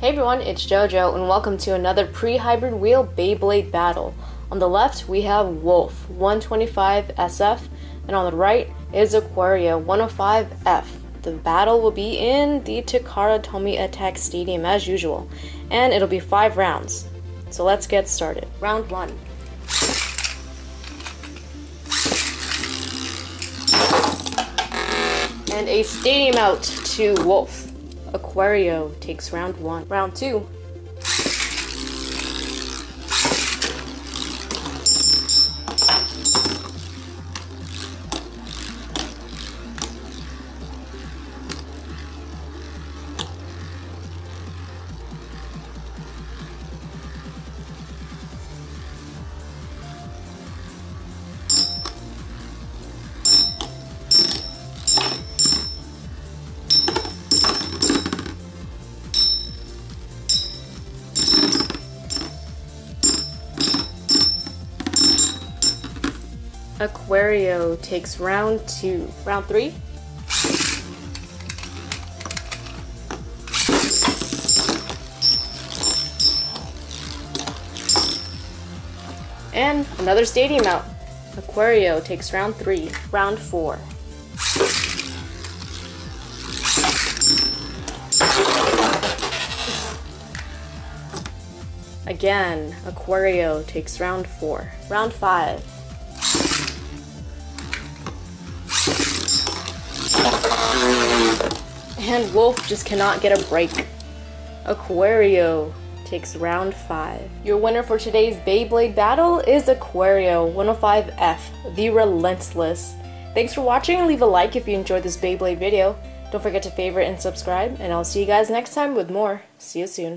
Hey everyone, it's JoJo and welcome to another pre-hybrid wheel Beyblade battle. On the left we have Wolf 125SF and on the right is AQUARIO 105F. The battle will be in the Takara Tomy Attack Stadium as usual and it'll be 5 rounds. So let's get started. Round 1. And a stadium out to Wolf. AQUARIO takes round 1. Round 2. AQUARIO takes round 2. Round 3. And another stadium out. AQUARIO takes round 3. Round 4. Again, AQUARIO takes round 4. Round 5. And Wolf just cannot get a break. AQUARIO takes round 5. Your winner for today's Beyblade battle is AQUARIO 105F, the Relentless. Thanks for watching and leave a like if you enjoyed this Beyblade video. Don't forget to favorite and subscribe, and I'll see you guys next time with more. See you soon.